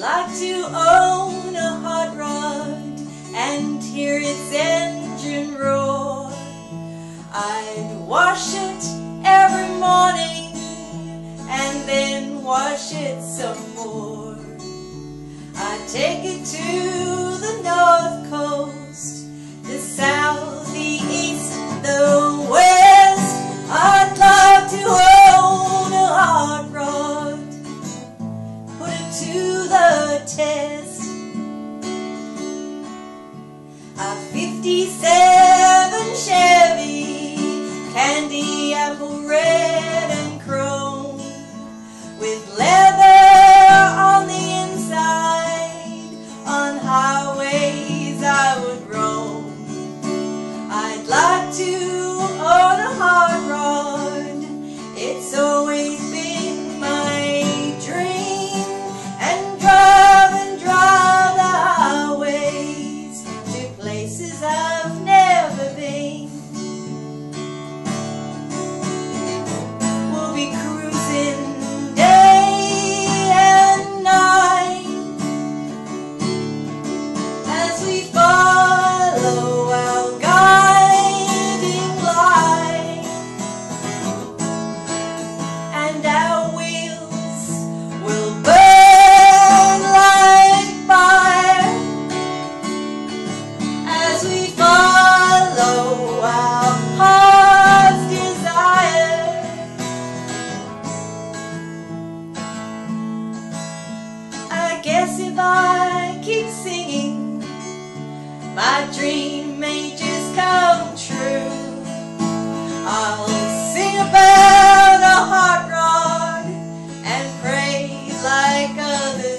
like to own a hot rod and hear its engine roar. I'd wash it every morning and then wash it some more. I'd take it to the north coast, the south, the east, the west. I'd love to own a hot rod, put it to the test. A 57 Chevy, candy apple red and chrome, with leather on the inside. On highways I would roam. I'd like to own a hot rod, it's always been my dream, and drive the highways to places I've never been. We'll be cruising day and night as we follow our guiding light, and our wheels will burn like fire as we follow our heart's desire. I guess if I keep singing, my dream may just come true. I'll sing about a hot rod and pray like others.